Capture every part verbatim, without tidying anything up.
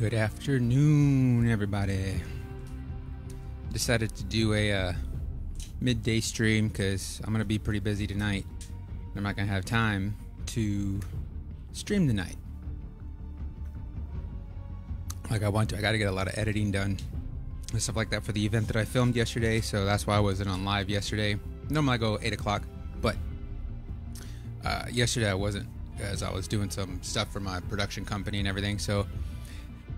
Good afternoon, everybody. Decided to do a uh, midday stream because I'm gonna be pretty busy tonight. I'm not gonna have time to stream tonight like I want to. I gotta get a lot of editing done and stuff like that for the event that I filmed yesterday, so that's why I wasn't on live yesterday. Normally I go eight o'clock, but uh, yesterday I wasn't because I was doing some stuff for my production company and everything. So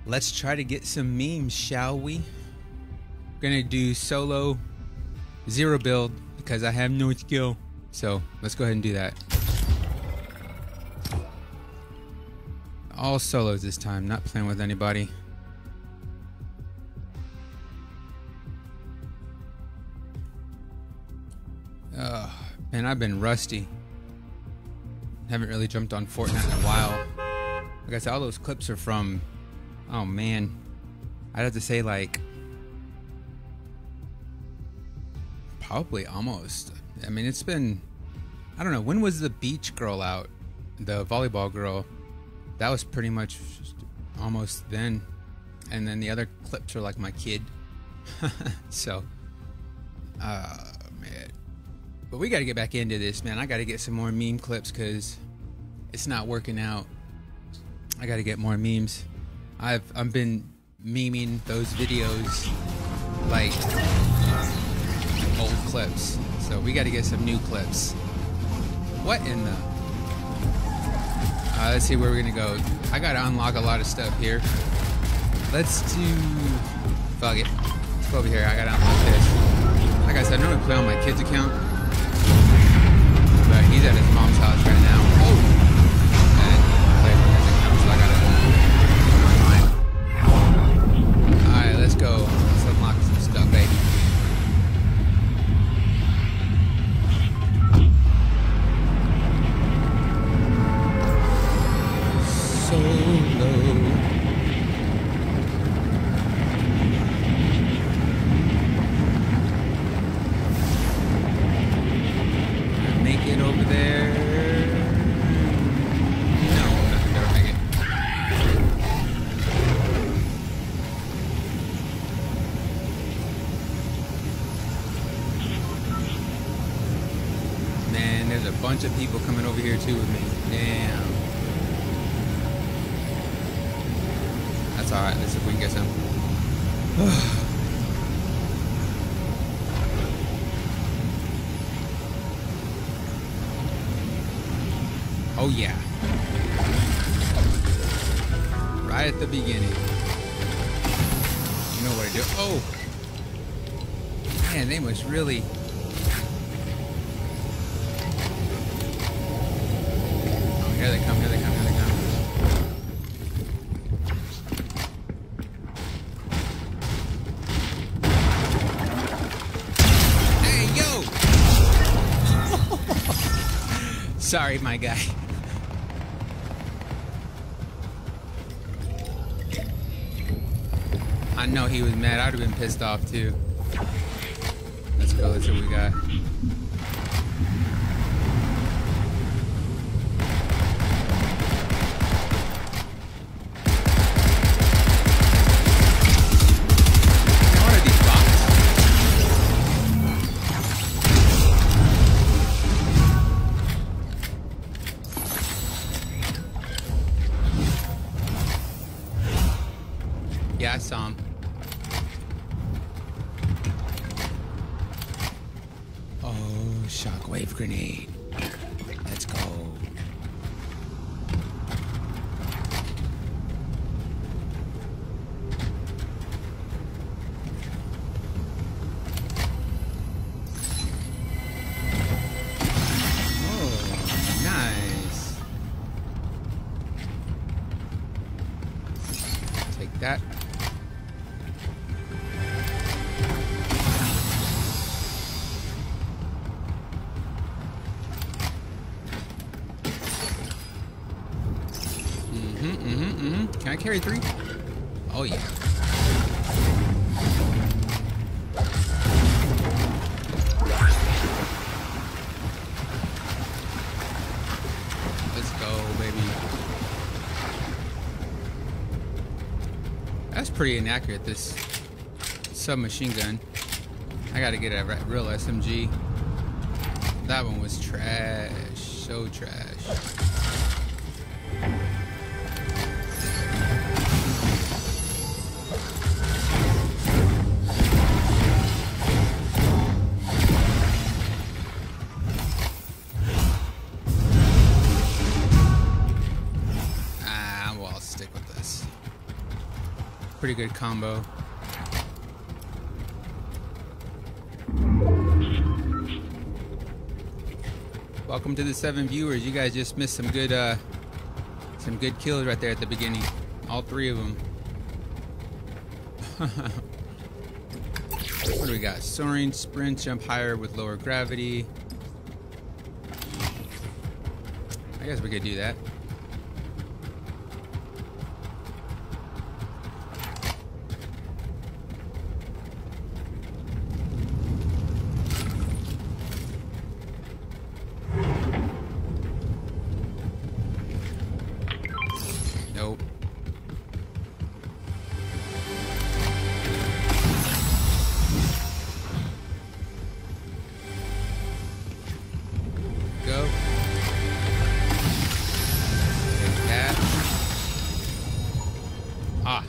let's try to get some memes, shall we? We're gonna do solo zero build because I have no skill. So let's go ahead and do that. All solos this time, not playing with anybody. Oh, man, I've been rusty. Haven't really jumped on Fortnite in a while. Like I said, all those clips are from, oh man, I'd have to say like, probably almost. I mean, it's been, I don't know, when was the beach girl out? The volleyball girl, that was pretty much almost then. And then the other clips are like my kid. So, uh, man. But we got to get back into this, man. I got to get some more meme clips because it's not working out. I got to get more memes. I've I've been memeing those videos like uh, old clips. So we got to get some new clips. What in the? Uh, let's see where we're gonna go. I got to unlock a lot of stuff here. Let's do. Fuck it. Let's go over here. I got to unlock this. Like I said, I normally play on my kid's account. But he's at his mom's house right now. Oh! And play from his account, so I gotta. Alright, let's go. Let's unlock some stuff, baby. So of people coming over here too with me. Damn. That's alright. Let's see if we can get some. Oh yeah. Right at the beginning. You know what to do. Oh! Man, they must really... Here they come, here they come, here they come. Hey, yo! Sorry, my guy. I know he was mad. I'd have been pissed off, too. Let's go, let's see what we got. Carry three? Oh yeah. Let's go, baby. pretty inaccurate, this submachine gun. I gotta get a real S M G. That one was trash, so trash. Pretty good combo. Welcome to the seven viewers. You guys just missed some good, uh, some good kills right there at the beginning. All three of them. What do we got? Soaring, sprint, jump higher with lower gravity. I guess we could do that.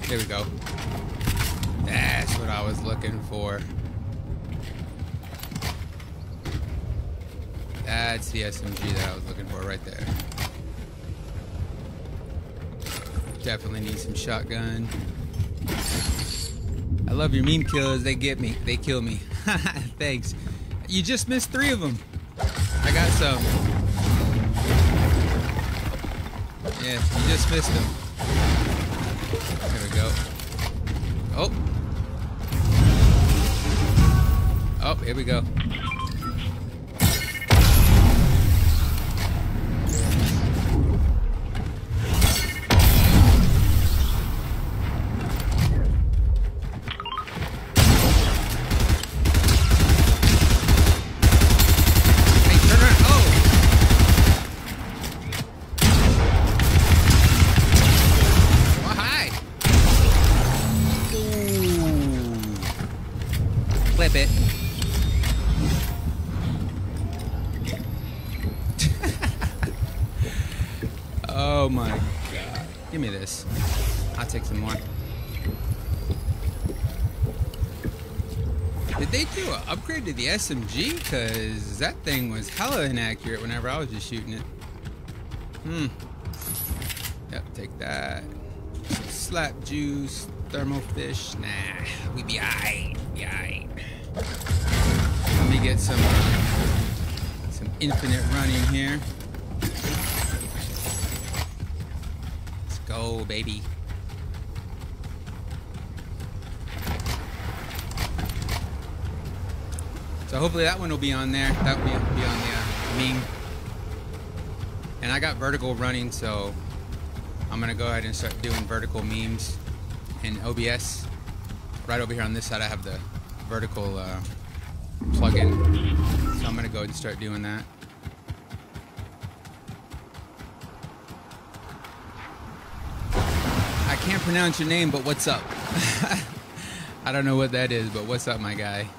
There we go. That's what I was looking for. That's the S M G that I was looking for right there. Definitely need some shotgun. I love your meme kills. They get me. They kill me. Thanks. You just missed three of them. I got some. Yeah, you just missed them. There we go. Oh. Oh, here we go. To the S M G, because that thing was hella inaccurate whenever I was just shooting it. Hmm. Yep, take that. Slap juice, thermal fish. Nah, we be aight. Be aight. Let me get some uh, some infinite running here. Let's go, baby. So hopefully that one will be on there. That will be on the uh, meme. And I got vertical running, so I'm gonna go ahead and start doing vertical memes in O B S. Right over here on this side, I have the vertical uh, plugin, so I'm gonna go ahead and start doing that. I can't pronounce your name, but what's up? I don't know what that is, but what's up, my guy?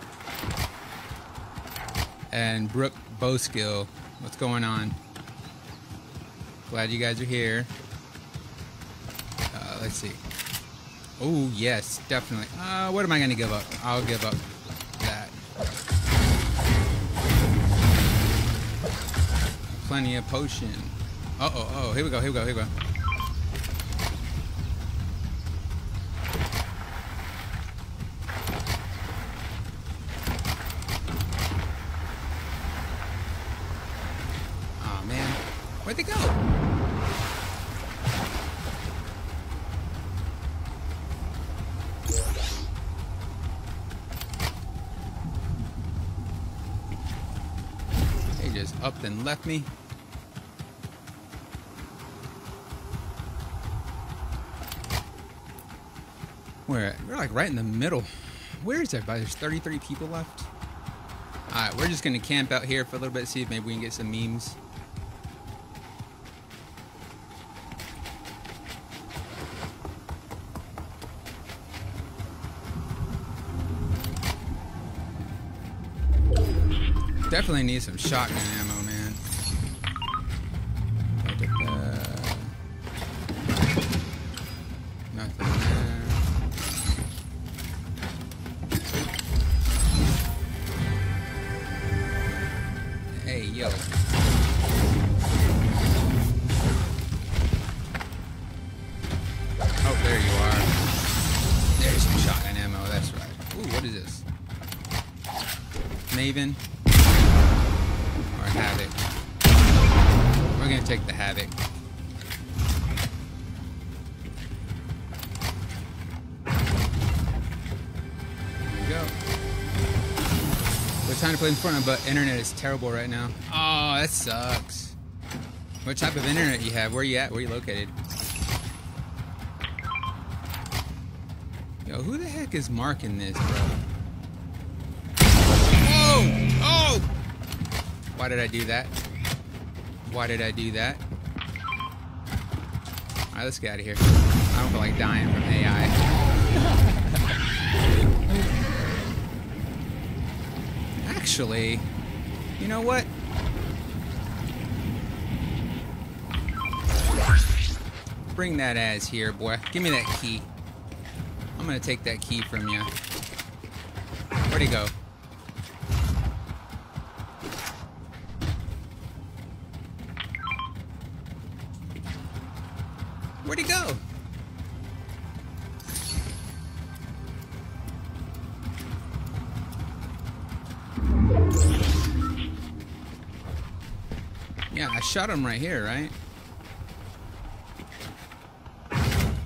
And Brooke Bowskill, what's going on? Glad you guys are here. Uh, let's see. Oh yes, definitely. Uh, what am I gonna give up? I'll give up that. Plenty of potion. Uh oh, oh, here we go, here we go, here we go. And left me. We're, we're like right in the middle. Where is everybody? There's thirty-three people left. Alright, we're just gonna camp out here for a little bit, see if maybe we can get some memes. Definitely need some shotgun ammo, man. I'll get that. Nothing there. Hey, yo. Oh, there you are. There's some shotgun ammo, that's right. Ooh, what is this? Maven? Havoc. We're gonna take the Havoc. There we go. We're trying to play in Fortnite, but internet is terrible right now. Oh, that sucks. What type of internet you have? Where you at? Where you located? Yo, who the heck is marking this, bro? Whoa! Oh! Why did I do that? Why did I do that? Alright, let's get out of here. I don't feel like dying from A I. Actually, you know what? Bring that ass here, boy. Give me that key. I'm gonna take that key from you. Where'd he go? Where'd he go? Yeah, I shot him right here, right?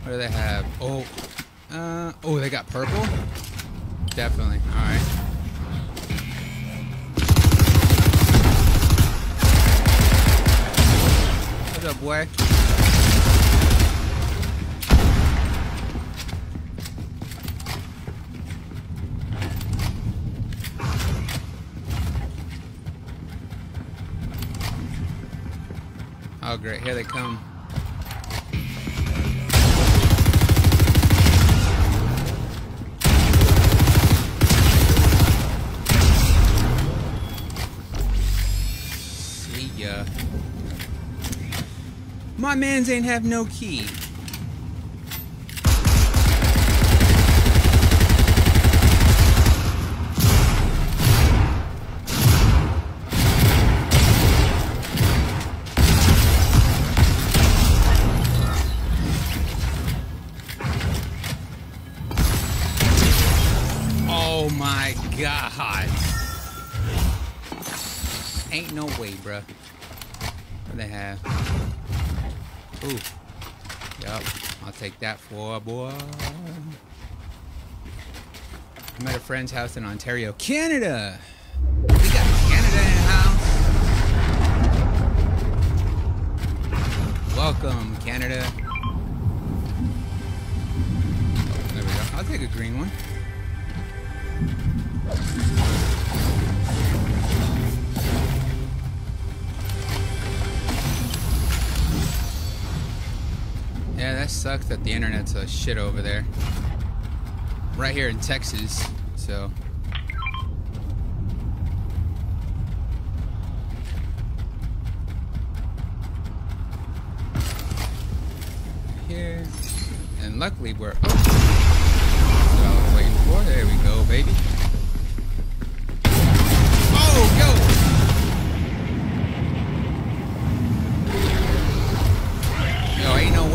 What do they have? Oh, uh, oh, they got purple? Definitely, all right. What's up, boy? Oh great, here they come. See ya. My mans ain't have no key. God. Ain't no way, bruh. What do they have? Ooh. Yup. I'll take that for a boy. I'm at a friend's house in Ontario, Canada. We got Canada in the house. Welcome, Canada. Oh, there we go. I'll take a green one. Yeah, that sucks that the internet's a shit over there. Right here in Texas, so. Here. And luckily we're. Oh! That's what I was waiting for. There we go, baby.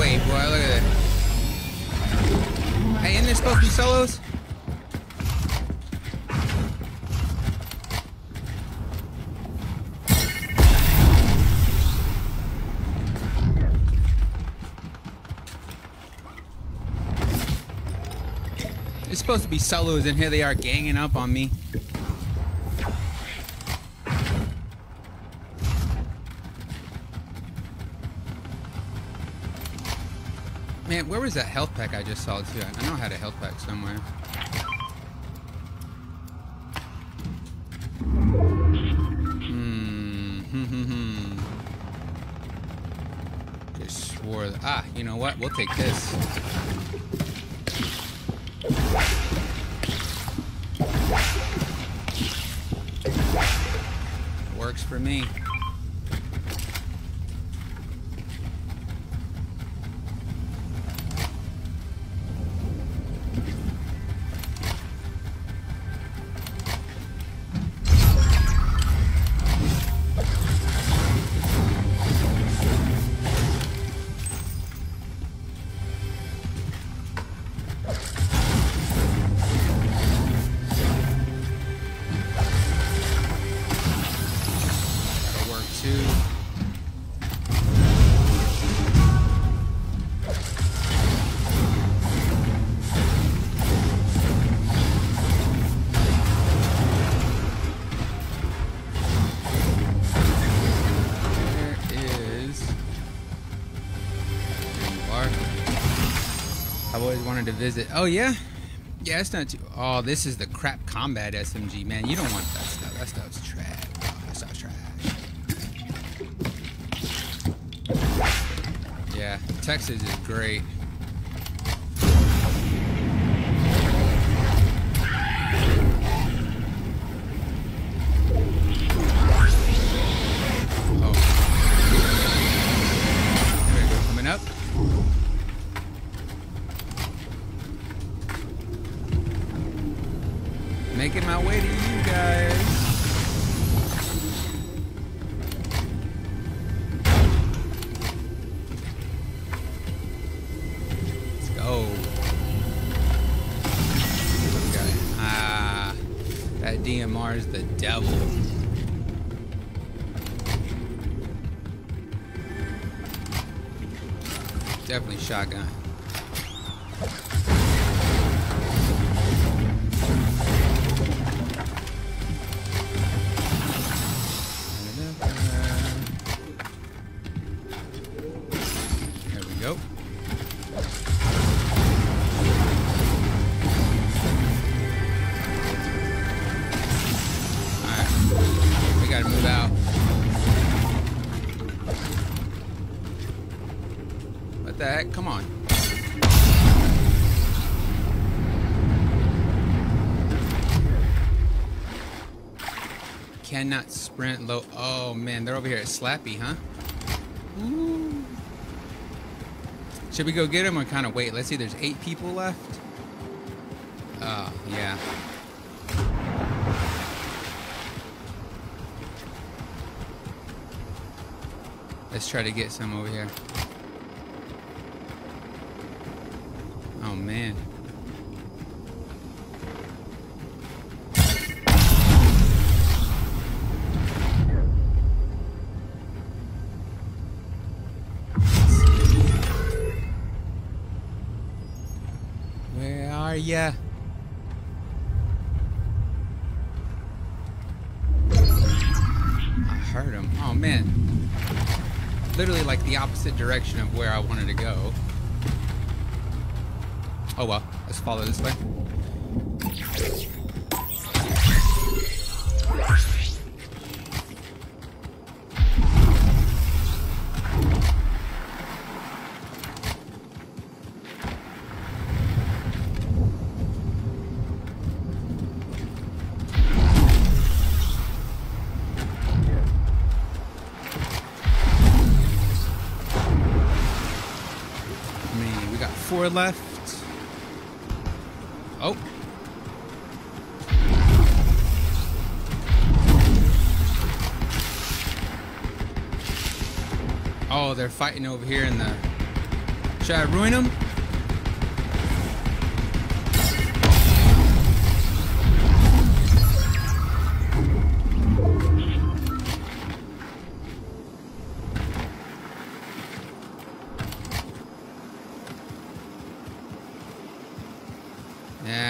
Boy, look at that. Hey, isn't there supposed to be solos? There's supposed to be solos, and here they are ganging up on me. Man, where was that health pack I just saw too? I know I had a health pack somewhere. Hmm. Hmm. Hmm. Hmm. Just swore. That. Ah, you know what? We'll take this. works for me. To visit. Oh yeah, yeah. It's not too. Oh, this is the crap combat S M G, man. You don't want that stuff. That stuff's trash. That stuff's trash. Yeah, Texas is great. The devil. Definitely shotgun. Cannot sprint low. Oh man, they're over here at Slappy, huh? Ooh. Should we go get them or kind of wait? Let's see, there's eight people left. Oh, yeah. Let's try to get some over here. Oh man. Yeah. I heard him. Oh man. Literally like the opposite direction of where I wanted to go. Oh well, let's follow this way. Left. Oh. Oh, they're fighting over here in the... Should I ruin them?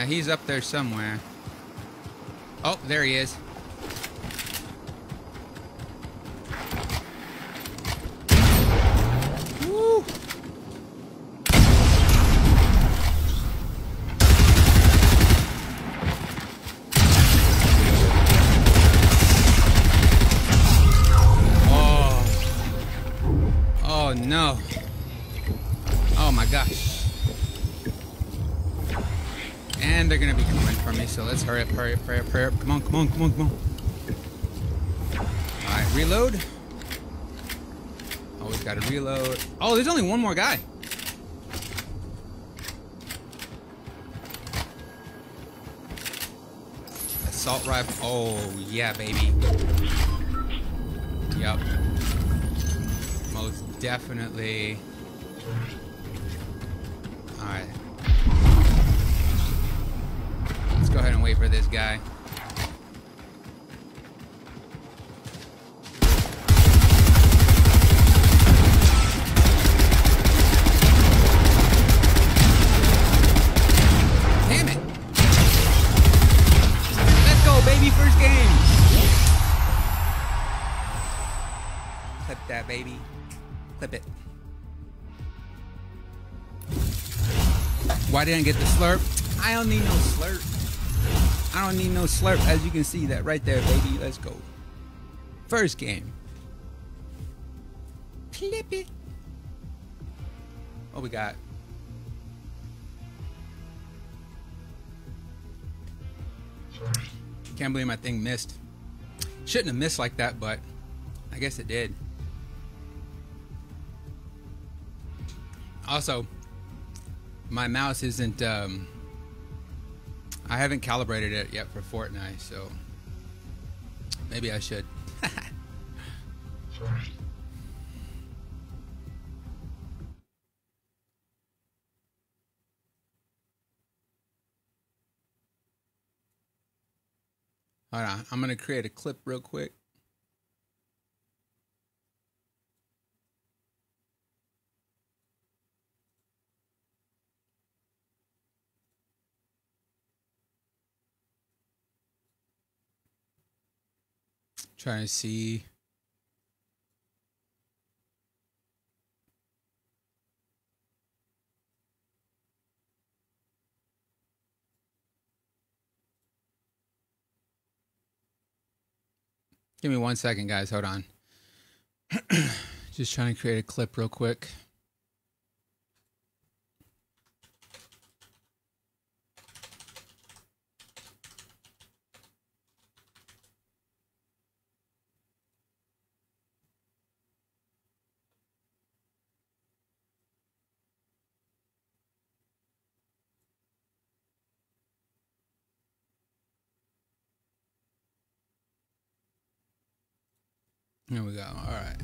He's up there somewhere. Oh, there he is. Woo. Oh. Oh no. Oh my gosh. And they're gonna be coming for me, so let's hurry up, hurry up, hurry up, hurry up. Come on, come on, come on, come on. Alright, reload. Always gotta reload. Oh, there's only one more guy. Assault rifle. Oh, yeah, baby. Yep. Most definitely. Alright. Let's go ahead and wait for this guy. Baby, clip it. Why didn't I get the slurp? I don't need no slurp. I don't need no slurp. As you can see that right there, baby. Let's go. First game. Clip it. What we got? Can't believe my thing missed. Shouldn't have missed like that, but I guess it did. Also, my mouse isn't, um, I haven't calibrated it yet for Fortnite, so maybe I should. Hold on, I'm going to create a clip real quick. Trying to see. Give me one second, guys. Hold on. Just trying to create a clip real quick. Here we go. All right.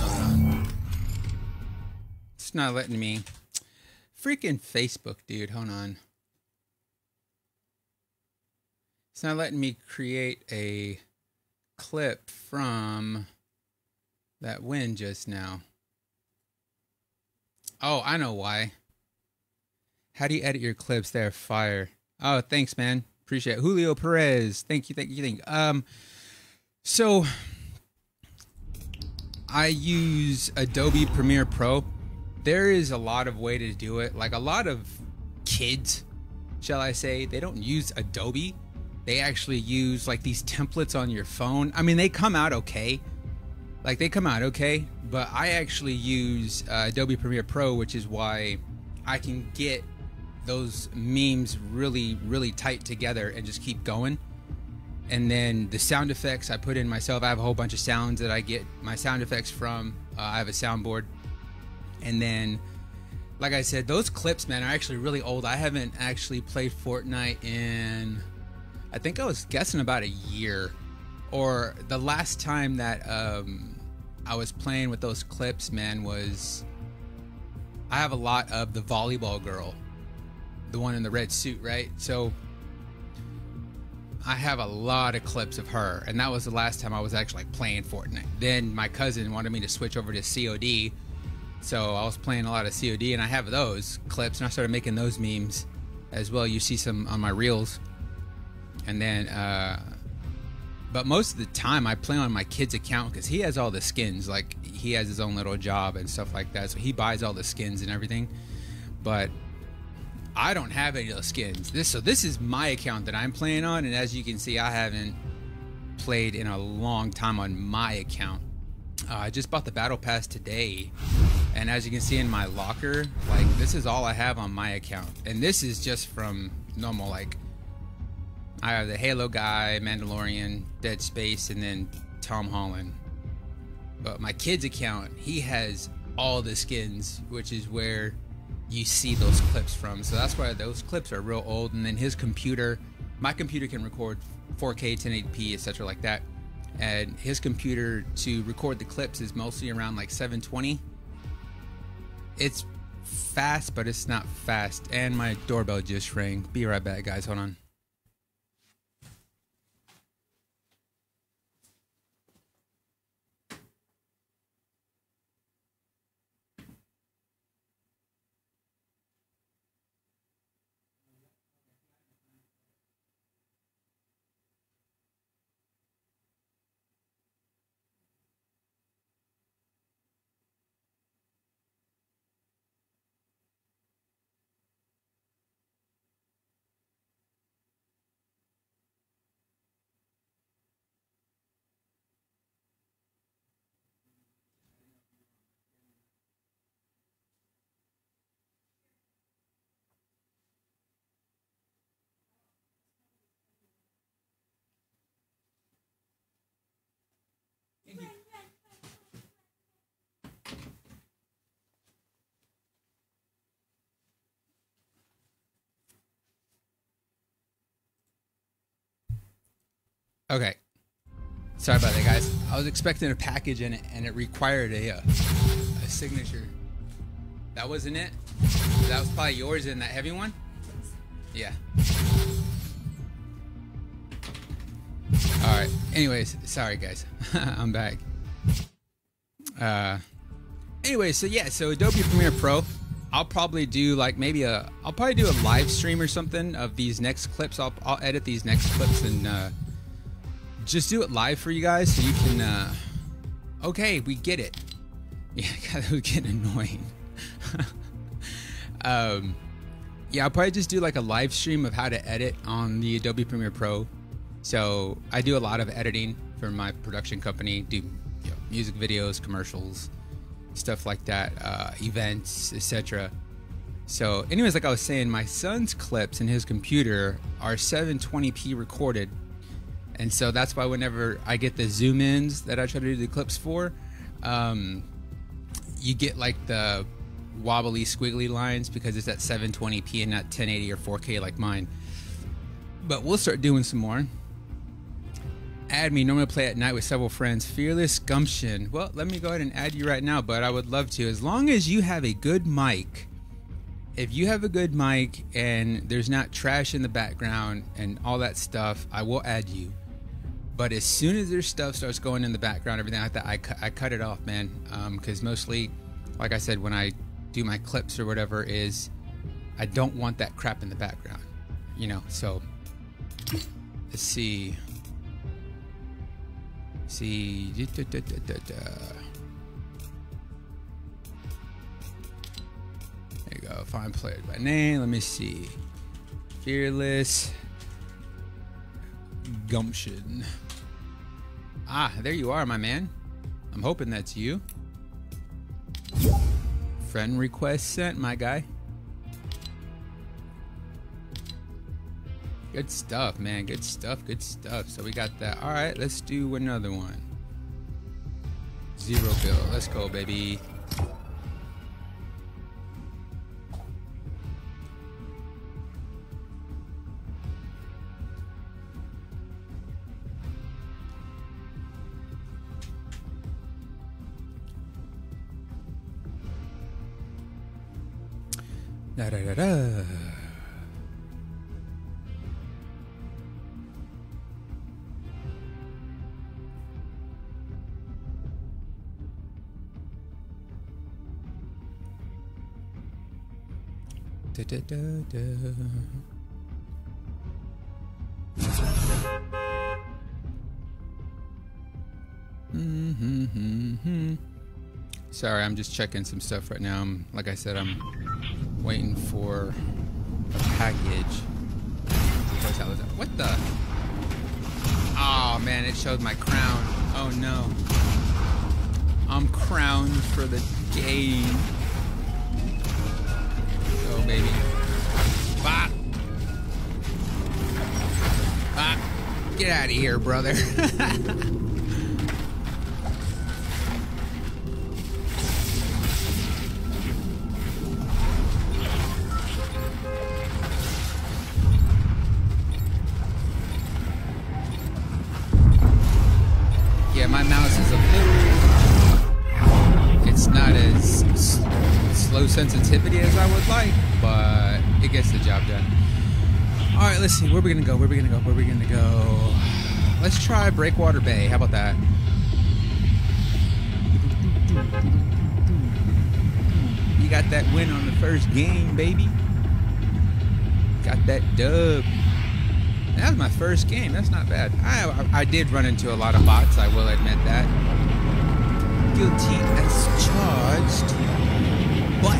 Uh, it's not letting me. Freaking Facebook, dude. Hold on. It's not letting me create a clip from that win just now. Oh, I know why. How do you edit your clips? They're fire. Oh, thanks, man. Appreciate it. Julio Perez. Thank you. Thank you. Thank you. Um. So, I use Adobe Premiere Pro. There is a lot of way to do it. Like a lot of kids, shall I say, they don't use Adobe. They actually use like these templates on your phone. I mean, they come out okay. Like they come out okay, but I actually use uh, Adobe Premiere Pro, which is why I can get those memes really, really tight together and just keep going. And then the sound effects I put in myself. I have a whole bunch of sounds that I get my sound effects from. Uh, I have a soundboard. And then, like I said, those clips, man, are actually really old. I haven't actually played Fortnite in, I think I was guessing about a year. Or the last time that um, I was playing with those clips, man, was, I have a lot of the volleyball girl. The one in the red suit, right? So I have a lot of clips of her, and that was the last time I was actually like playing Fortnite. Then my cousin wanted me to switch over to C O D, so I was playing a lot of C O D, and I have those clips, and I started making those memes as well. You see some on my reels, and then, uh, but most of the time I play on my kid's account because he has all the skins. Like he has his own little job and stuff like that, so he buys all the skins and everything. But I don't have any of those skins. This so this is my account that I'm playing on, and as you can see, I haven't played in a long time on my account. Uh, I just bought the Battle Pass today, and as you can see in my locker, like this is all I have on my account, and this is just from normal like I have the Halo guy, Mandalorian, Dead Space, and then Tom Holland. But my kid's account, he has all the skins, which is where you see those clips from. So that's why those clips are real old. And then his computer, my computer can record four K, ten eighty p, et cetera like that. And his computer to record the clips is mostly around like seven twenty. It's fast, but it's not fast. And my doorbell just rang. Be right back, guys. Hold on. Okay, sorry about that, guys. I was expecting a package and it, and it required a, uh, a signature. That wasn't it? That was probably yours in that heavy one? Yeah. All right, anyways, sorry guys, I'm back. Uh, anyway, so yeah, so Adobe Premiere Pro, I'll probably do like maybe a, I'll probably do a live stream or something of these next clips. I'll, I'll edit these next clips and uh, just do it live for you guys so you can, uh, okay, we get it. Yeah, God, that was getting annoying. um, yeah, I'll probably just do like a live stream of how to edit on the Adobe Premiere Pro. So I do a lot of editing for my production company, do you know, music videos, commercials, stuff like that, uh, events, et cetera. So anyways, like I was saying, my son's clips in his computer are seven twenty p recorded. And so that's why whenever I get the zoom ins that I try to do the clips for, um, you get like the wobbly squiggly lines because it's at seven twenty p and not ten eighty or four K like mine. But we'll start doing some more. Add me, normally play at night with several friends. Fearless Gumption. Well, let me go ahead and add you right now, but I would love to. As long as you have a good mic. If you have a good mic and there's not trash in the background and all that stuff, I will add you. But as soon as there's stuff starts going in the background, everything like that, I, cu I cut it off, man. Um, because mostly, like I said, when I do my clips or whatever is, I don't want that crap in the background, you know? So let's see. Let's see. Da, da, da, da, da. There you go, find player by name, let me see. Fearless Gumption. Ah, there you are, my man. I'm hoping that's you. Friend request sent, my guy. Good stuff, man, good stuff, good stuff. So we got that, all right, let's do another one. Zero bill, let's go, baby. Da, da, da, da. Da, da, da, da. Mm-hmm, mm-hmm. Sorry, I'm just checking some stuff right now. I'm, like I said, I'm waiting for a package. What the? Oh man, it showed my crown. Oh no. I'm crowned for the game. Go, baby. Bah. Get out of here, brother. Yeah, my mouse is a little... It's not as s slow sensitivity as I would like, but it gets the job done. All right, let's see. Where are we gonna go? Where are we gonna go? Where are we gonna go? Let's try Breakwater Bay. How about that? You got that win on the first game, baby. Got that dub. That was my first game. That's not bad. I I, I did run into a lot of bots. I will admit that. Guilty as charged, but.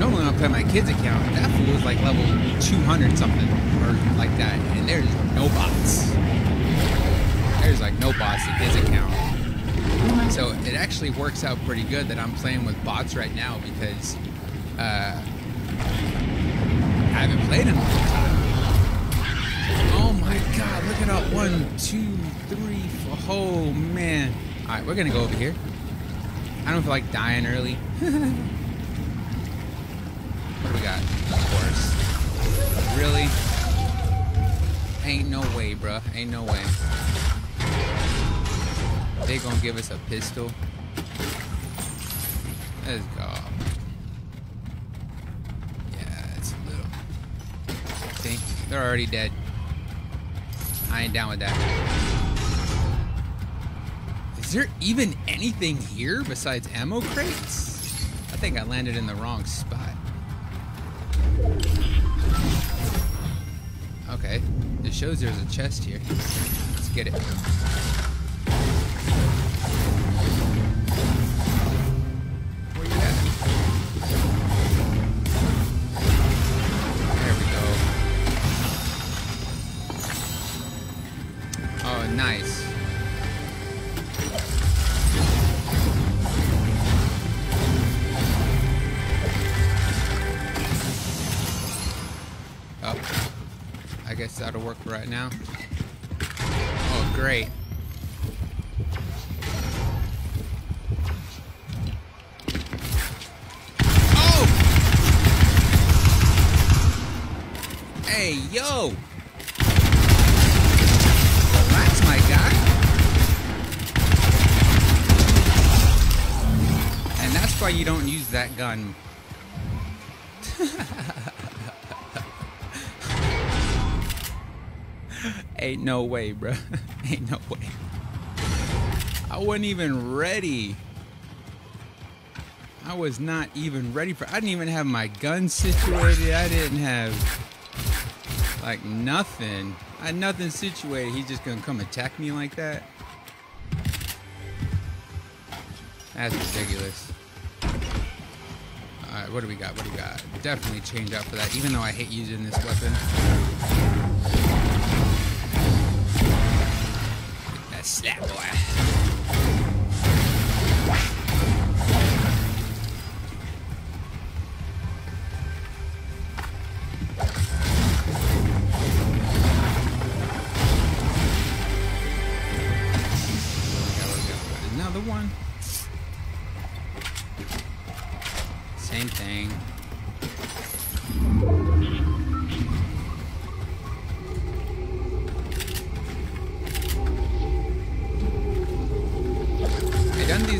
Normally when I play my kid's account, that fool is like level two hundred something or like that, and there's no bots. There's like no bots in his account. So it actually works out pretty good that I'm playing with bots right now because uh, I haven't played in a long time. Oh my god, look at that. One, two, three, four. Oh man. Alright, we're gonna go over here. I don't feel like dying early. What do we got? Of course. Really? Ain't no way, bruh. Ain't no way. They gonna give us a pistol? Let's go. Yeah, it's a little... See? They're already dead. I ain't down with that. Is there even anything here besides ammo crates? I think I landed in the wrong spot. Okay, it shows there's a chest here. Let's get it. Where you at? There we go. Oh, nice. I guess that'll work right now. Oh, great. Oh! Hey, yo! Relax, my guy. And that's why you don't use that gun. Ain't no way, bro. Ain't no way. I wasn't even ready. I was not even ready for... I didn't even have my gun situated. I didn't have... Like, nothing. I had nothing situated. He's just gonna come attack me like that? That's ridiculous. Alright, what do we got? What do we got? Definitely change out for that, even though I hate using this weapon. Slap, boy. Another one. Same thing.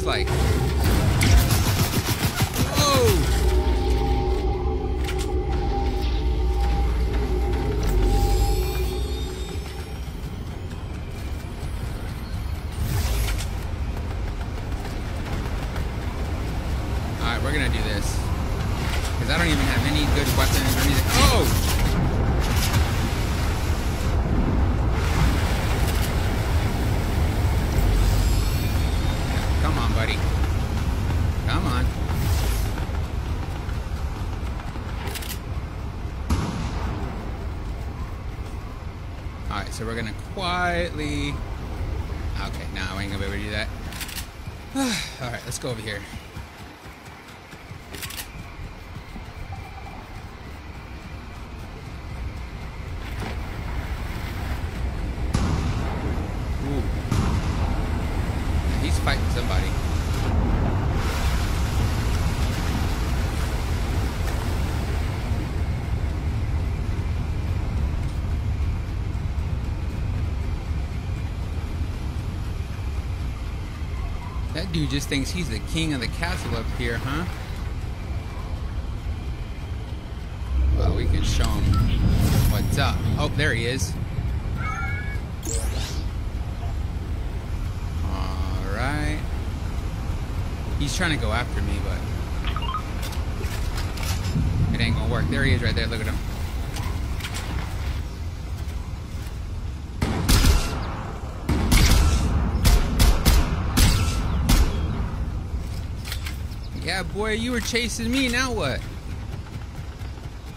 Like, whoa! Alright, we're gonna do this. Because I don't even have any good weapons or anything. Oh! So we're gonna quietly... Okay, no, I ain't gonna be able to do that. Alright, let's go over here. fighting somebody. That dude just thinks he's the king of the castle up here, huh? Well, we can show him what's up. Oh, there he is. Alright. He's trying to go after me, but it ain't gonna work. There he is right there. Look at him. Yeah, boy, you were chasing me. Now what?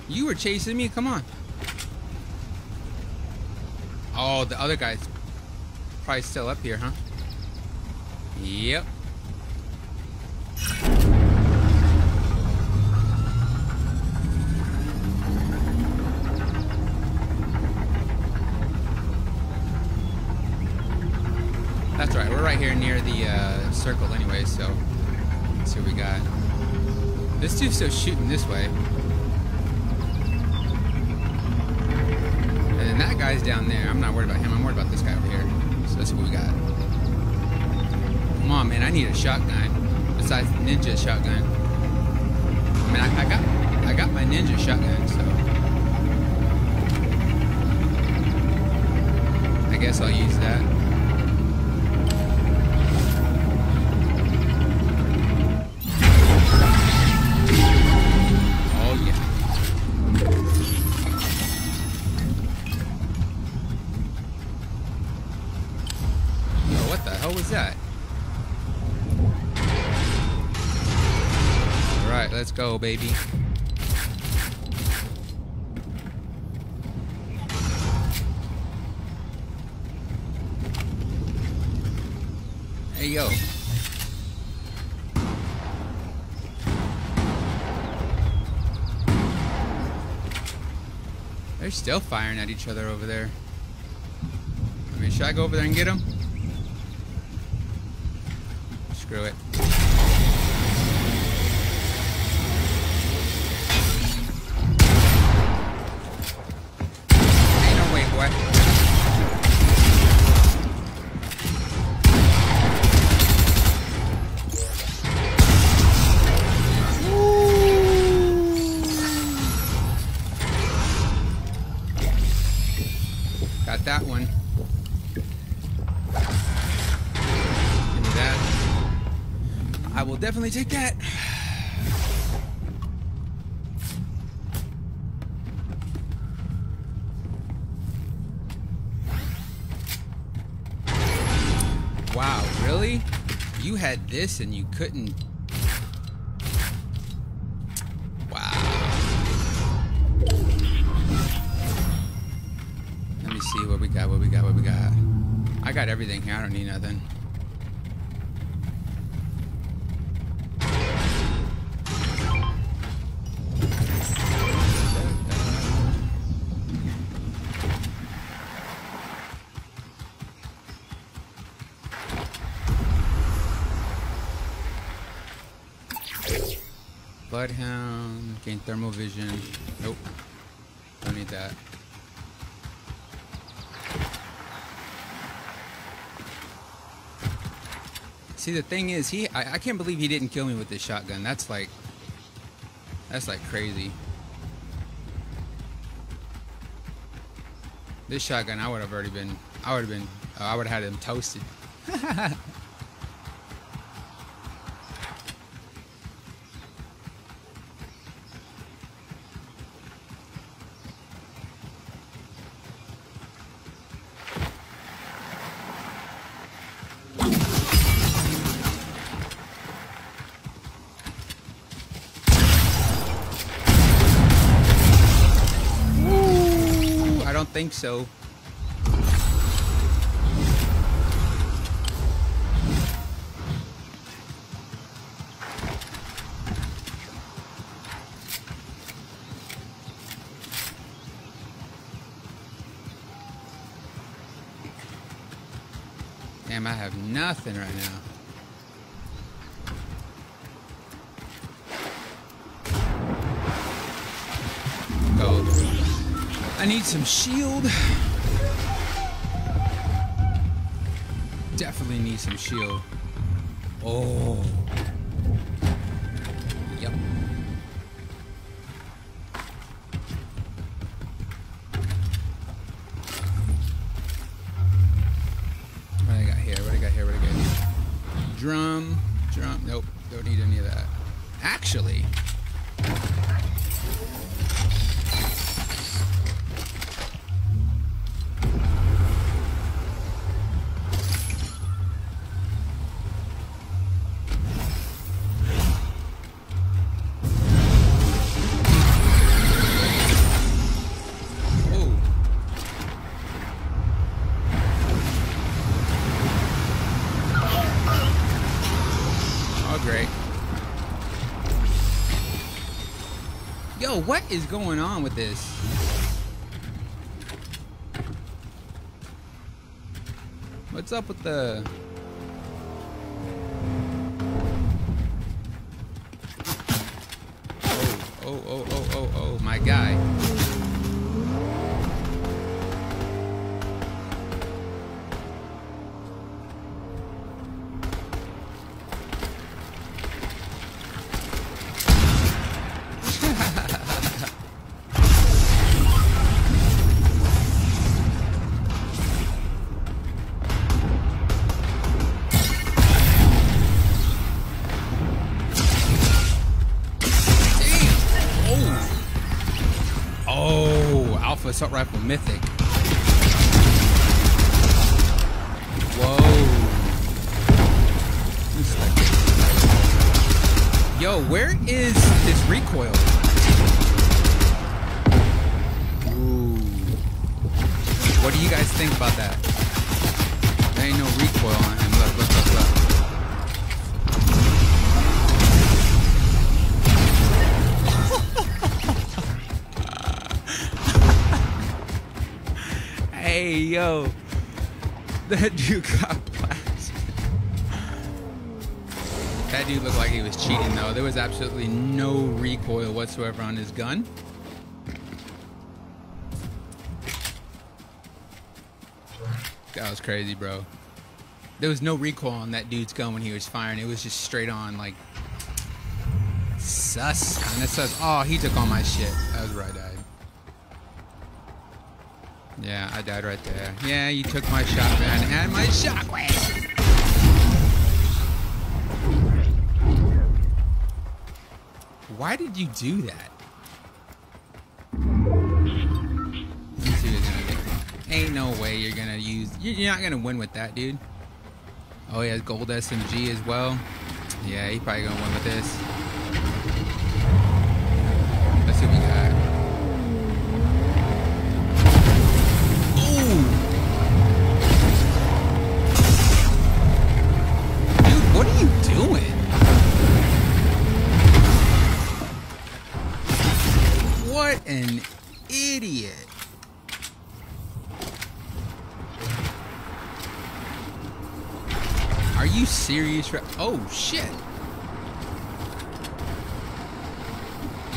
You were chasing me. Come on. Oh, the other guy's probably still up here, huh? Yep. That's right. We're right here near the uh, circle anyway, so... Let's see what we got. This dude's still shooting this way. And then that guy's down there. I'm not worried about him. I'm worried about this guy over here. So let's see what we got. Come on, man. I need a shotgun. Besides the ninja shotgun. I mean, I, I, got, I got my ninja shotgun, so... I guess I'll use that. Let's go, baby. Hey, yo. They're still firing at each other over there. I mean, should I go over there and get them? Screw it. That one. Give me that. I will definitely take that. Wow, really? You had this and you couldn't. I got everything here, I don't need nothing. Bloodhound, gain thermal vision. Nope, don't need that. See, the thing is, he I, I can't believe he didn't kill me with this shotgun. That's like, that's like crazy. This shotgun, I would have already been, I would have been, uh, I would have had him toasted. I think so. Damn, I have nothing right now. I need some shield. Definitely need some shield. Oh. Yep. What I got here? What I got here? What I got here? Drum. Drum. Nope. Don't need any of that. Actually. What is going on with this? What's up with the... Oh, oh, oh, oh, oh, oh, my guy. Assault rifle mythic. Whoa. Yo, where is this recoil? Ooh. What do you guys think about that? There ain't no recoil on him. Look, look, look, Hey, yo, that dude got blasted. That dude looked like he was cheating, though. There was absolutely no recoil whatsoever on his gun. That was crazy, bro. There was no recoil on that dude's gun when he was firing. It was just straight on, like, sus. And it says, oh, he took all my shit. That was right at. Yeah, I died right there. Yeah, you took my shotgun and my shockwave! Why did you do that? Ain't no way you're gonna use... You're not gonna win with that, dude. Oh, he has gold S M G as well. Yeah, he's probably gonna win with this. Let's see what we got. An idiot. Are you serious? Oh shit.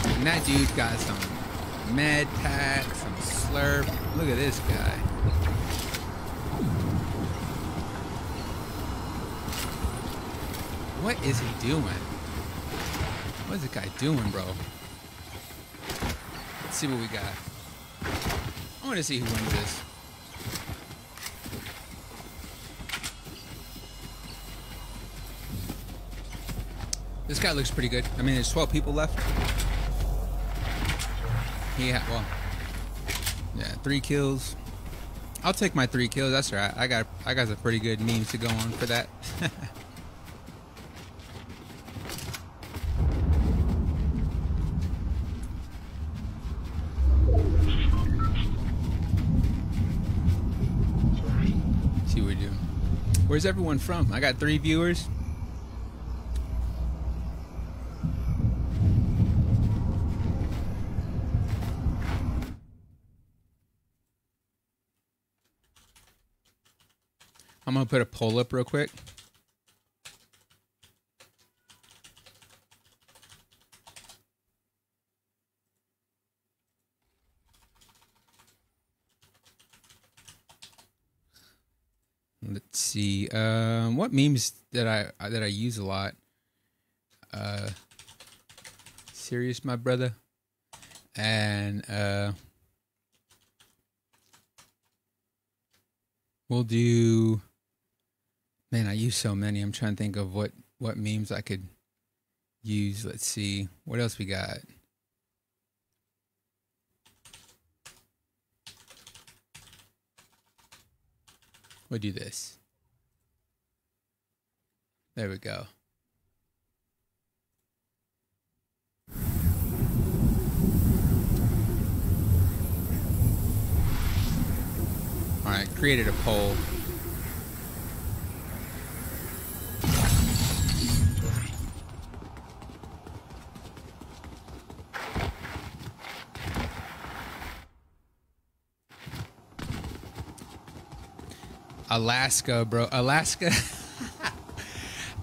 And that dude got some med pack, some slurp. Look at this guy. What is he doing? What is this guy doing, bro? Let's see what we got. I want to see who wins this. This guy looks pretty good. I mean, there's twelve people left. He had, well, yeah, three kills. I'll take my three kills. That's all right. I got, I got some pretty good memes to go on for that. Where's everyone from? I got three viewers. I'm gonna put a poll up real quick. Let's see. Um, what memes that I that I use a lot? Uh, serious, my brother, and uh, we'll do. Man, I use so many. I'm trying to think of what what memes I could use. Let's see what else we got. We'll do this. There we go. All right, created a poll. Alaska, bro. Alaska.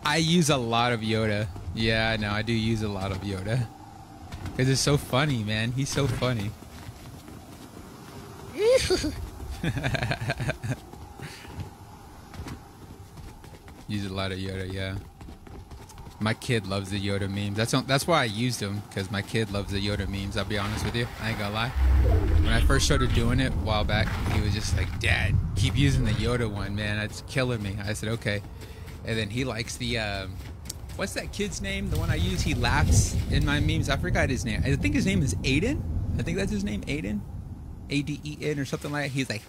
I use a lot of Yoda. Yeah, I know. I do use a lot of Yoda. Because it's so funny, man. He's so funny. Use a lot of Yoda, yeah. My kid loves the Yoda memes. That's that's why I used them. Because my kid loves the Yoda memes. I'll be honest with you. I ain't gonna lie. When I first started doing it a while back, he was just like, "Dad, keep using the Yoda one, man. That's killing me." I said, "Okay." And then he likes the, um, what's that kid's name? The one I use, he laughs in my memes. I forgot his name. I think his name is Aiden. I think that's his name, Aiden. A D E N or something like that. He's like,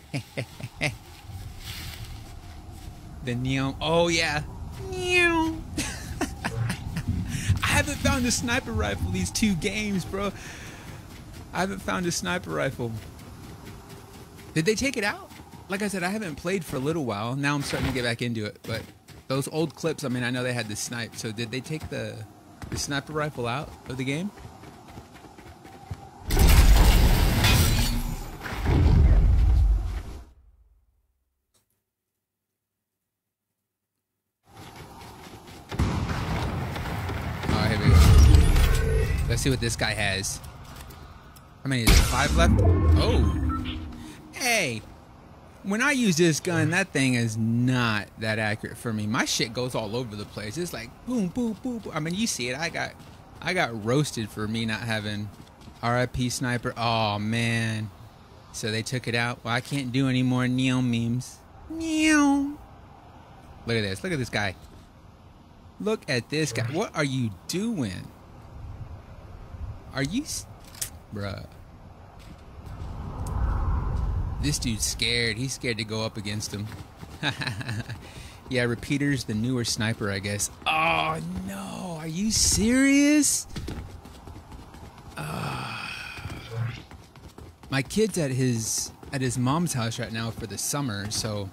the Neon. Oh, yeah. Neon. I haven't found a sniper rifle these two games, bro. I haven't found a sniper rifle. Did they take it out? Like I said, I haven't played for a little while. Now I'm starting to get back into it. But those old clips, I mean, I know they had the snipe. So did they take the, the sniper rifle out of the game? All right, here we go. Let's see what this guy has. How many is it? Five left? Oh. Hey. When I use this gun, that thing is not that accurate for me. My shit goes all over the place. It's like boom, boom, boom, boom. I mean, you see it. I got I got roasted for me not having R I P sniper. Oh, man. So they took it out. Well, I can't do any more Neon memes. Neon. Look at this. Look at this guy. Look at this guy. What are you doing? Are you... Bruh. This dude's scared. He's scared to go up against him. Yeah, repeater's the newer sniper, I guess. Oh, no. Are you serious? Uh, my kid's at his at his mom's house right now for the summer, so...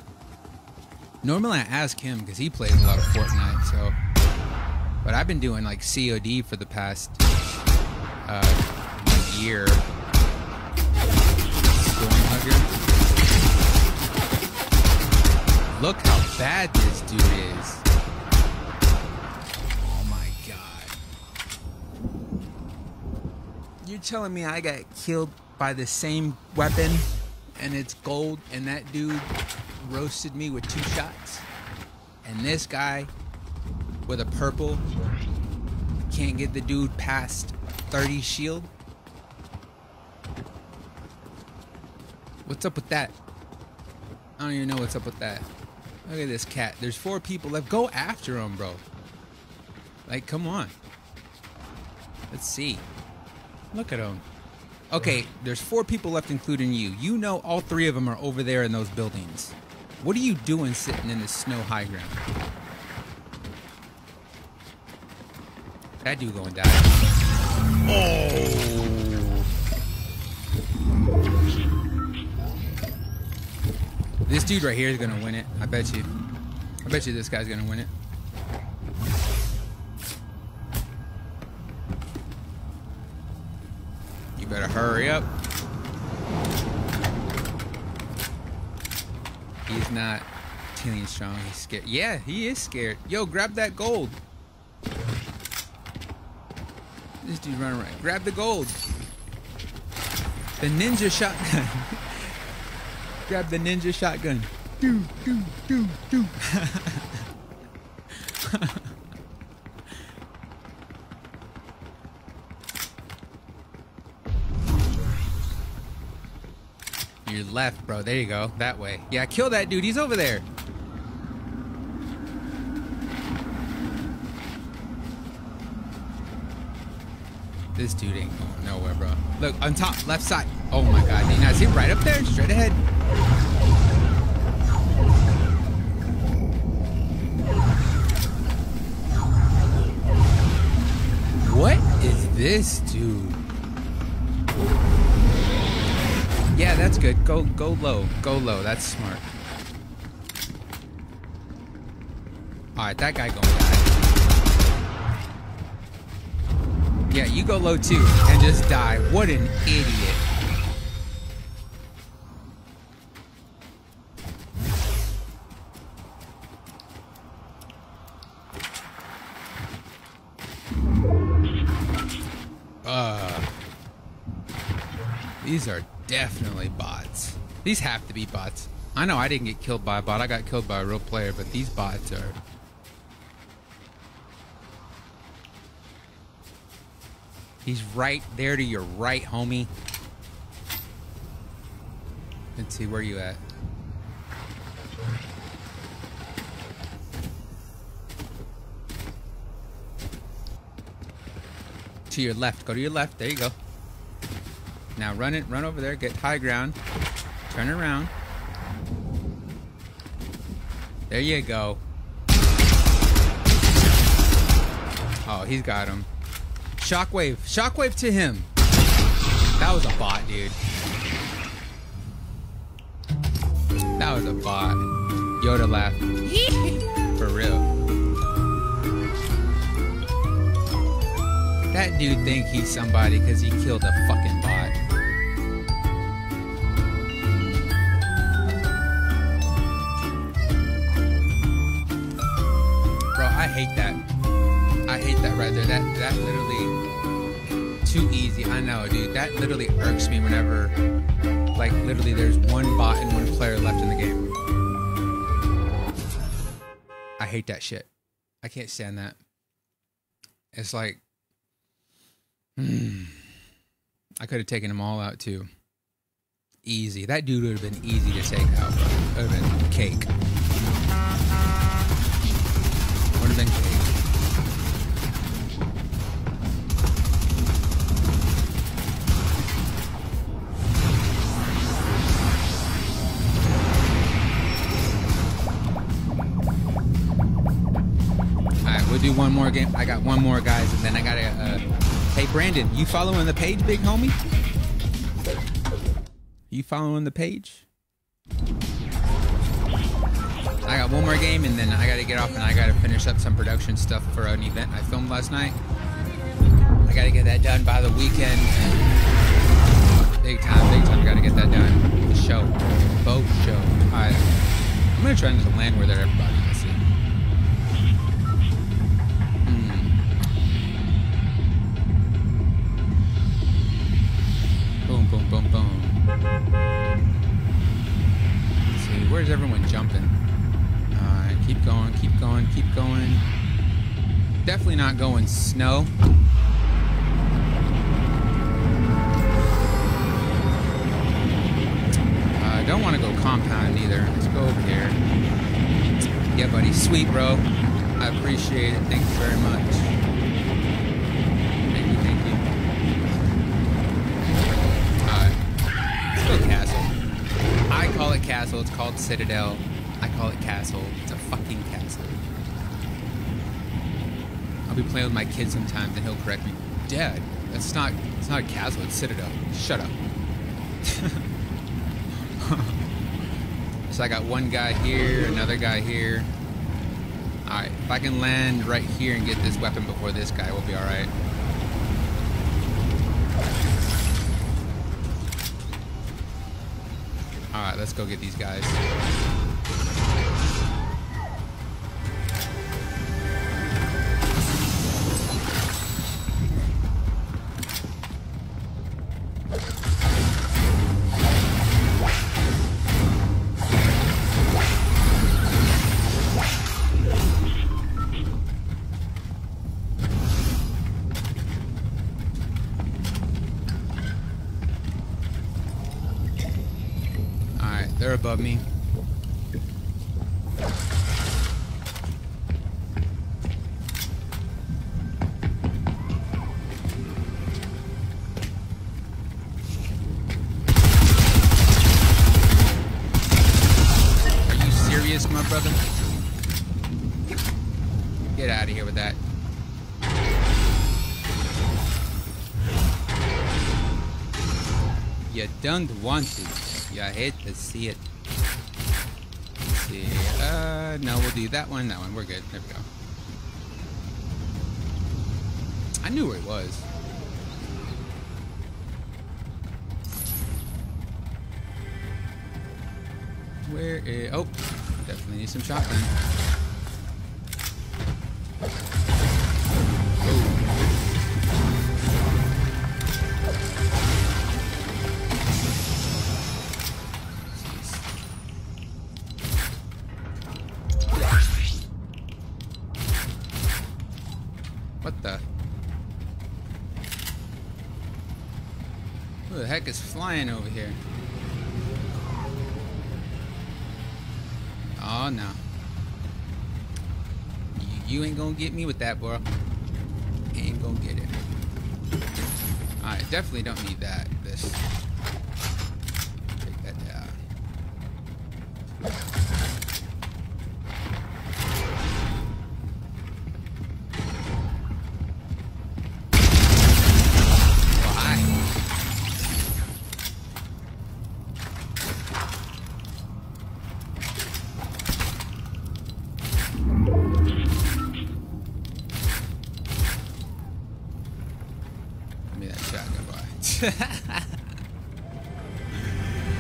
Normally I ask him because he plays a lot of Fortnite, so... But I've been doing, like, C O D for the past... Uh... year. Look how bad this dude is. Oh my god. You're telling me I got killed by the same weapon and it's gold and that dude roasted me with two shots and this guy with a purple can't get the dude past thirty shield? What's up with that? I don't even know what's up with that. Look at this cat. There's four people left. Go after him, bro. Like, come on. Let's see. Look at him. Okay, there's four people left, including you. You know all three of them are over there in those buildings. What are you doing sitting in the snow high ground? That dude gonna die. Oh! This dude right here is gonna win it. I bet you. I bet you this guy's gonna win it. You better hurry up. He's not feeling strong. He's scared. Yeah, he is scared. Yo, grab that gold. This dude's running around. Grab the gold. The ninja shotgun. Grab the ninja shotgun. do, do, do, do. Your left, bro. There you go. That way. Yeah, kill that dude. He's over there. This dude ain't going nowhere, bro. Look, on top, left side. Oh my God, do you not see him right up there? Straight ahead. What is this dude? Yeah, that's good. Go, go low. Go low. That's smart. All right, that guy gonna die. Yeah, you go low too and just die. What an idiot. These are definitely bots. These have to be bots. I know I didn't get killed by a bot. I got killed by a real player, but these bots are... He's right there to your right, homie. Let's see, where you at? To your left. Go to your left. There you go. Now run it, run over there, get high ground, turn around. There you go. Oh, he's got him. Shockwave, shockwave to him. That was a bot, dude. That was a bot. Yoda laughed. For real. That dude think he's somebody because he killed a fucking bot. Bro, I hate that. I hate that right there. That that literally too easy. I know, dude. That literally irks me whenever, like, literally there's one bot and one player left in the game. I hate that shit. I can't stand that. It's like, mm. I could have taken them all out too. Easy. That dude would have been easy to take out, bro. It would have been cake. Would have been cake. Alright, we'll do one more game. I got one more, guys, and then I gotta uh Hey Brandon, you following the page, big homie? You following the page? I got one more game and then I gotta get off and I gotta finish up some production stuff for an event I filmed last night. I gotta get that done by the weekend. Big time, big time, I gotta get that done. The show, boat show. Alright, I'm gonna try and just land where they're everybody. Boom, boom, boom. Let's see, where's everyone jumping? Alright, keep going, keep going, keep going. Definitely not going snow. I uh, don't want to go compound either. Let's go over here. Yeah, buddy. Sweet, bro. I appreciate it. Thank you very much. I call it Castle, it's called Citadel. I call it Castle, it's a fucking castle. I'll be playing with my kid sometimes and he'll correct me. Dad, that's not, it's not a castle, it's Citadel. Shut up. So I got one guy here, another guy here. Alright, if I can land right here and get this weapon before this guy, we'll be alright. Alright, let's go get these guys. above me. Are you serious, my brother? Get out of here with that. You don't want to. You hate to see it. Let's see. Uh, no, we'll do that one, that one. We're good. There we go. I knew where it was. Where is... Oh, definitely need some shotgun. Is flying over here. Oh no. You ain't gonna get me with that, bro. Ain't gonna get it. I definitely don't need that. This. Take that down.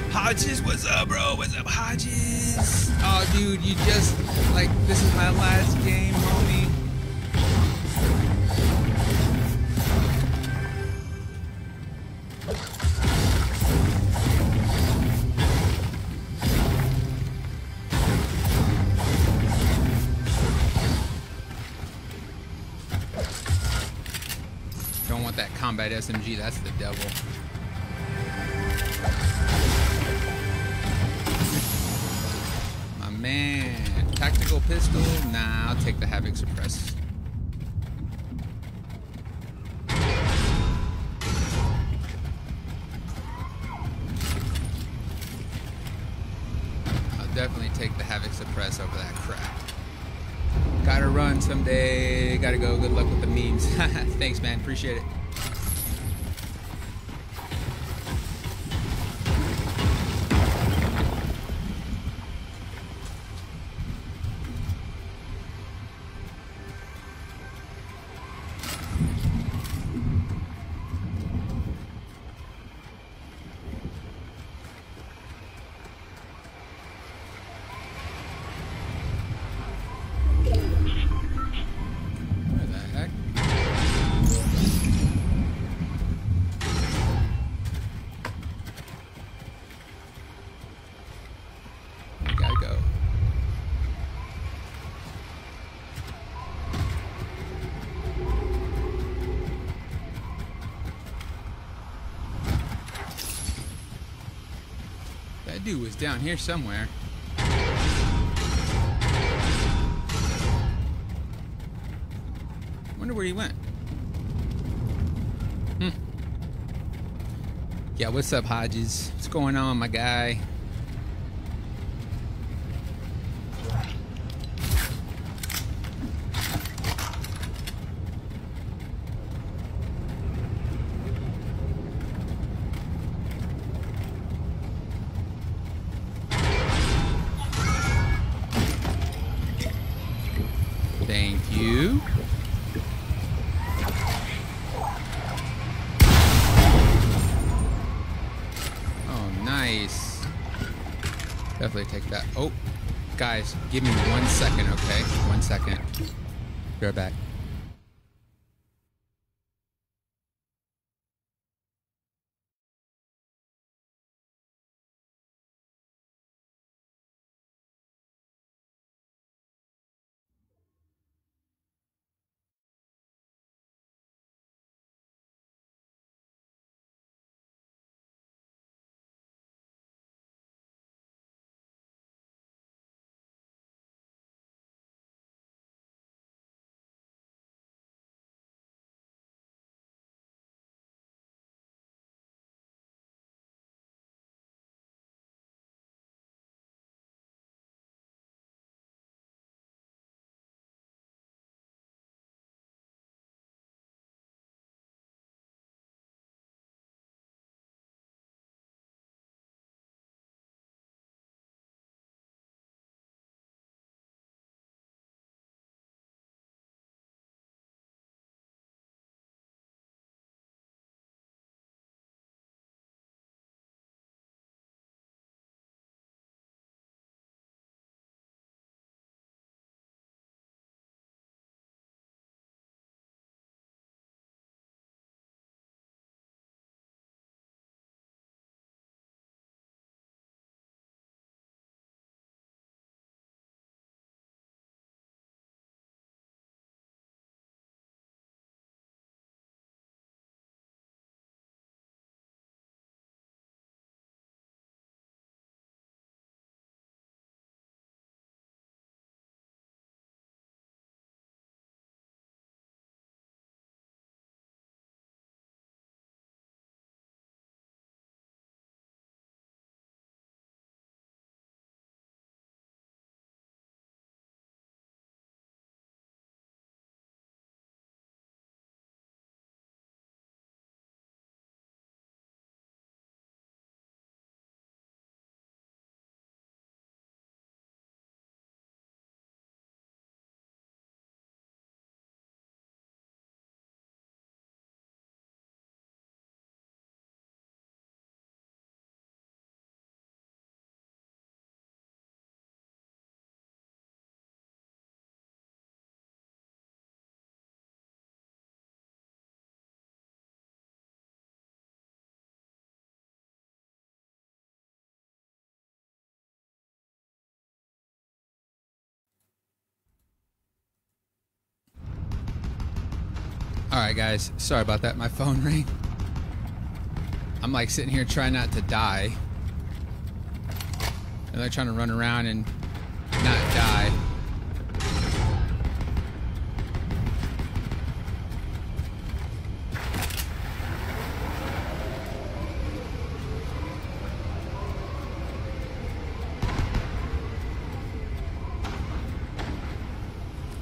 Hodges, what's up, bro? What's up, Hodges? Oh, dude, you just, like, this is my last game, homie. Don't want that combat S M G, that's the devil. Pistol? Nah, I'll take the Havoc Suppress. I'll definitely take the Havoc Suppress over that crap. Gotta run someday. Gotta go. Good luck with the memes. Thanks, man. Appreciate it. Dude was down here somewhere. Wonder where he went. Hmm. Yeah, what's up, Hodges? What's going on, my guy? Guys, give me one second, okay? One second. Be right back. Alright guys, sorry about that, my phone rang. I'm like sitting here trying not to die. And they're trying to run around and not die.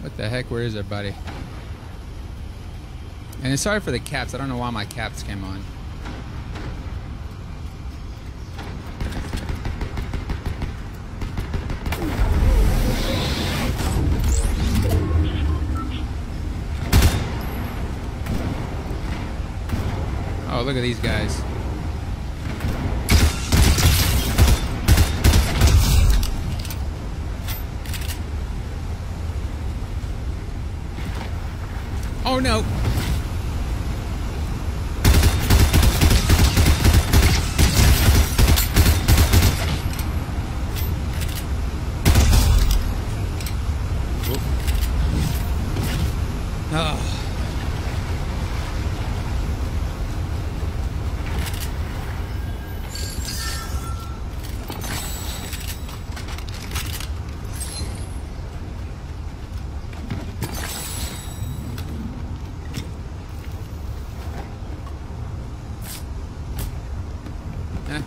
What the heck, where is everybody? And it's sorry for the caps, I don't know why my caps came on. Oh, look at these guys. Oh no!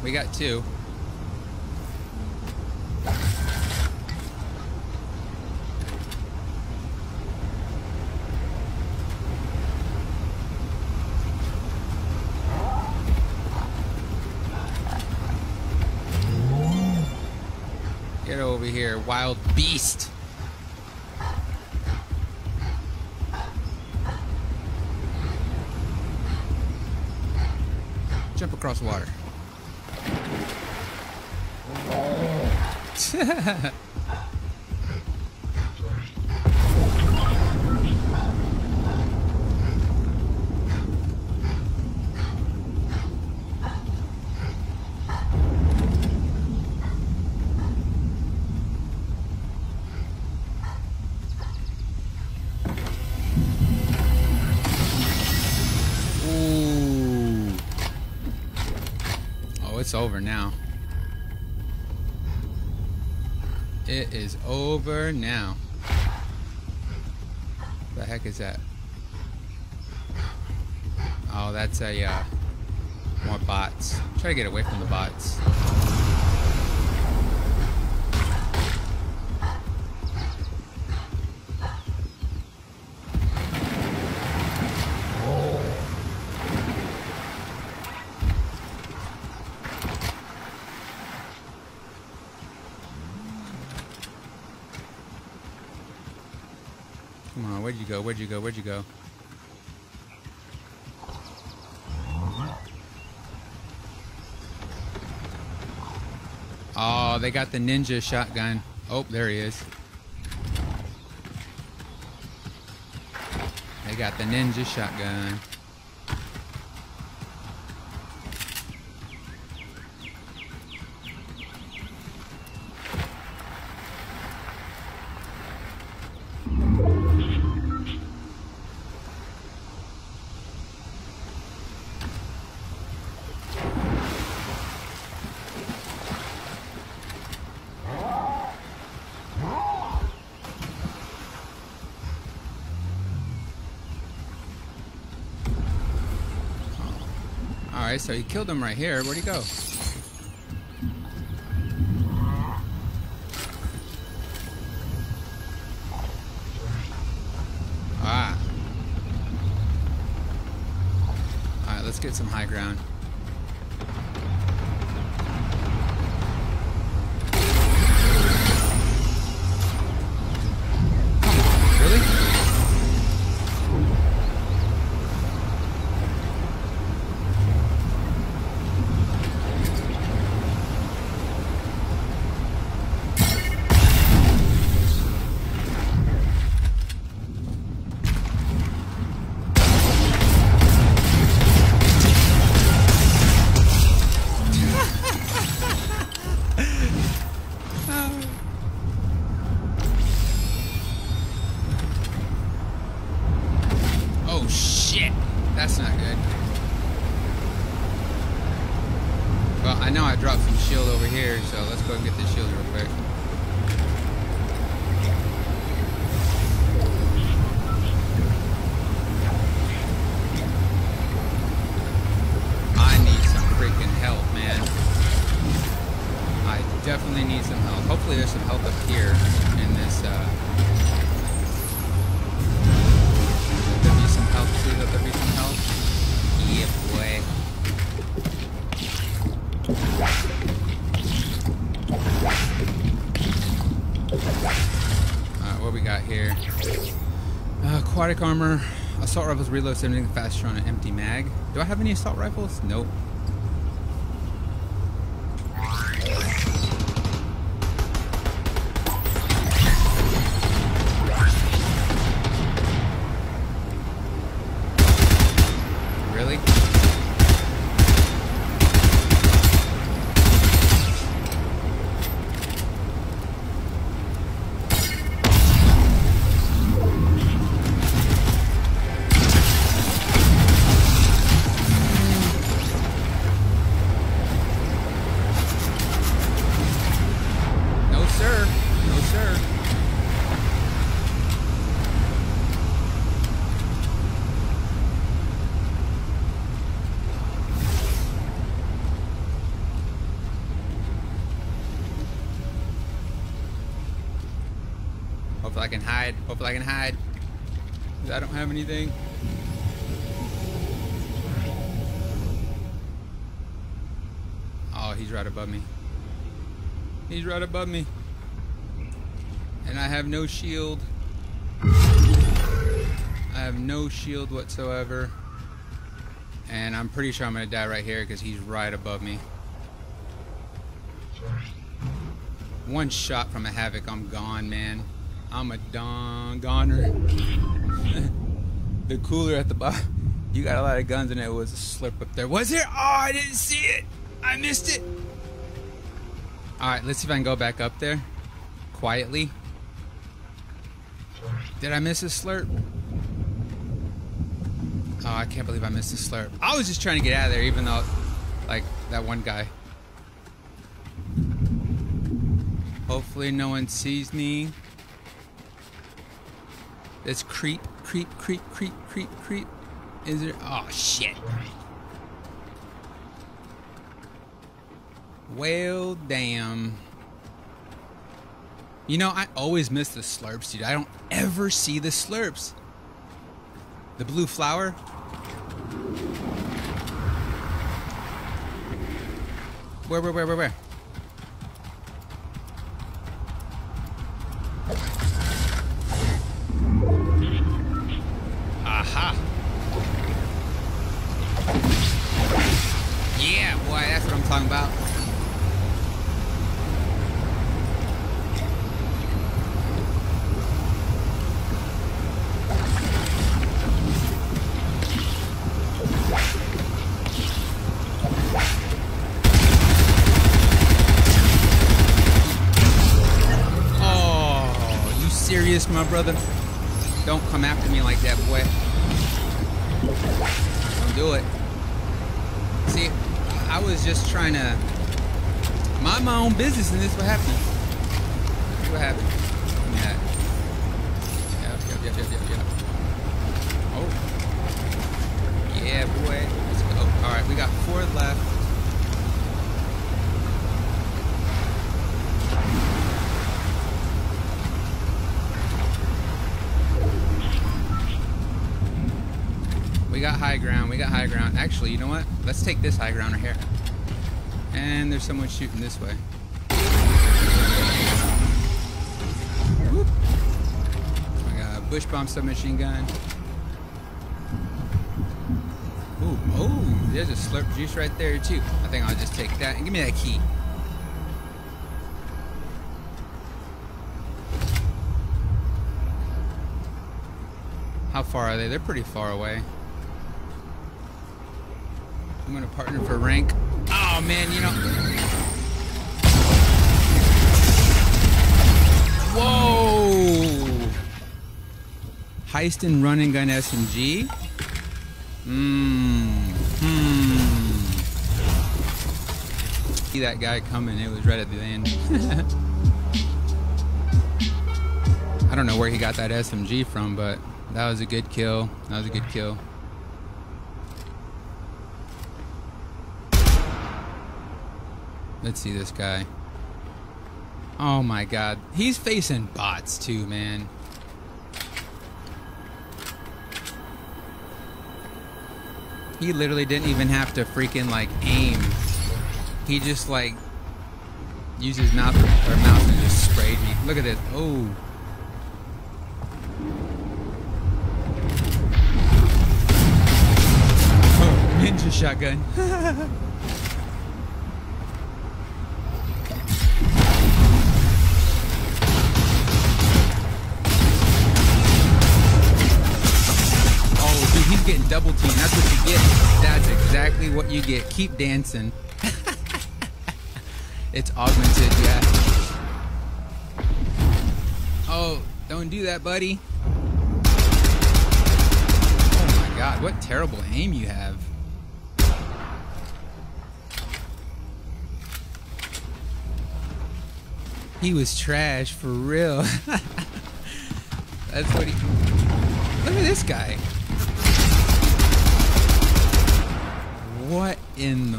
We got two. Get over here, wild beast. Jump across the water. Ooh. Oh, it's over now. It is over now. What the heck is that? Oh, that's a uh, more bots. Try to get away from the bots. Come on, where'd you go? Where'd you go? Where'd you go? Oh, they got the ninja shotgun. Oh, there he is. They got the ninja shotgun. So he killed him right here. Where'd he go? Ah. All right, let's get some high ground. That's not good. Well, I know I dropped some shield over here, so let's go and get this shield real quick. I need some freaking help, man. I definitely need some help. Hopefully there's some help up here in this, uh... Will there be some help, too? Will there be some help? Yeah, boy. Alright, what we got here? Uh, aquatic armor, assault rifles reload seventy faster on an empty mag. Do I have any assault rifles? Nope. I can hide. Hopefully I can hide. Cause I don't have anything. Oh, he's right above me. He's right above me. And I have no shield. I have no shield whatsoever. And I'm pretty sure I'm gonna die right here because he's right above me. One shot from a Havoc, I'm gone, man. I'm a don goner. The cooler at the bottom. You got a lot of guns and it was a slurp up there. Was there? Oh, I didn't see it. I missed it. All right, let's see if I can go back up there quietly. Did I miss a slurp? Oh, I can't believe I missed a slurp. I was just trying to get out of there, even though, like, that one guy. Hopefully no one sees me. Let's creep, creep, creep, creep, creep, creep. Is there? Oh, shit. Well, damn. You know, I always miss the slurps, dude. I don't ever see the slurps. The blue flower. Where, where, where, where, where? Aha! Yeah, boy, that's what I'm talking about. Oh, you serious, my brother? Don't come after me like that, boy. Don't do it. See, I was just trying to mind my own business, and this is what happened. This is what happened. Yeah. Yep, yep, yep, yep, yep, yep. Oh. Yeah, boy. Let's go. All right, we got four left. We got high ground, we got high ground. Actually, you know what? Let's take this high ground right here. And there's someone shooting this way. Whoop. I got a bush bomb submachine gun. Ooh, oh, there's a slurp juice right there too. I think I'll just take that and give me that key. How far are they? They're pretty far away. I'm gonna partner for rank. Oh man, you know. Whoa! Heist and run and gun S M G. Mmm. Hmm. See that guy coming. It was right at the end. I don't know where he got that S M G from, but that was a good kill. That was a good kill. Let's see this guy. Oh my god. He's facing bots too, man. He literally didn't even have to freaking like aim. He just like used his mouth or mouse and just sprayed me. Look at this. Oh. Oh, ninja shotgun. Getting double teamed, that's what you get. That's exactly what you get. Keep dancing. It's augmented, yeah. Oh, don't do that, buddy. Oh my god, what terrible aim you have. He was trash for real. That's what he. Look at this guy. What in the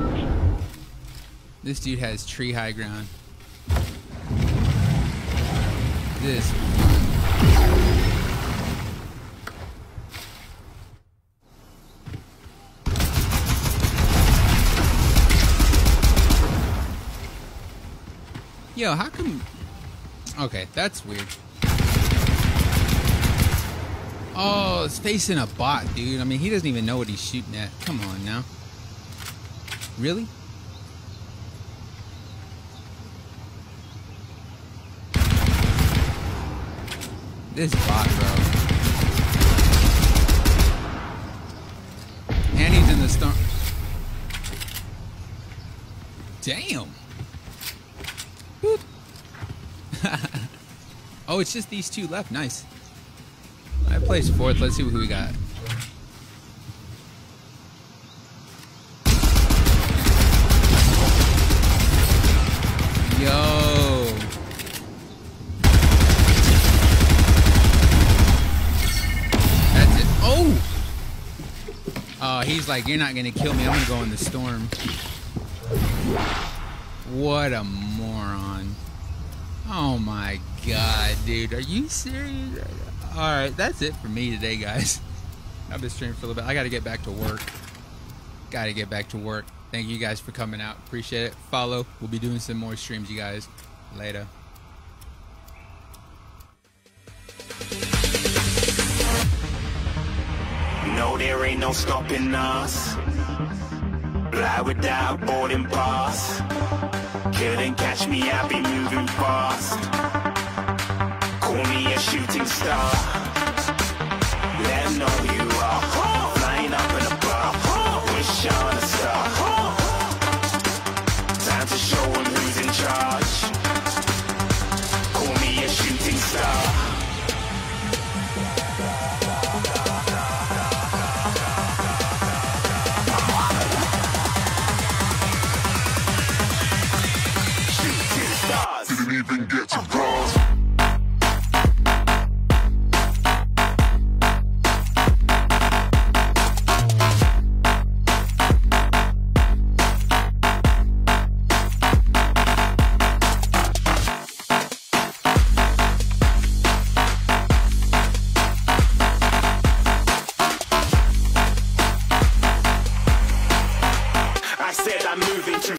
world? This dude has tree high ground. This. Yo, how come? Okay, that's weird. Oh, it's facing a bot, dude. I mean, he doesn't even know what he's shooting at. Come on now. Really? This bot, bro. And he's in the storm. Damn. Whoop. Oh, it's just these two left. Nice. I placed fourth. Let's see who we got. Yo. That's it. Oh. Oh, he's like, you're not going to kill me. I'm going to go in the storm. What a moron. Oh, my god, dude. Are you serious? Alright, that's it for me today, guys. I've been streaming for a little bit. I gotta get back to work. Gotta get back to work. Thank you guys for coming out. Appreciate it. Follow. We'll be doing some more streams, you guys. Later. No, there ain't no stopping us. Fly without boarding pass. Couldn't catch me, I be moving fast. Call me a shooting star. Let them know who you are. Flying up in a bar. Wish on a star. Time to show them who's in charge. Call me a shooting star. Shooting stars. Didn't even get to roll.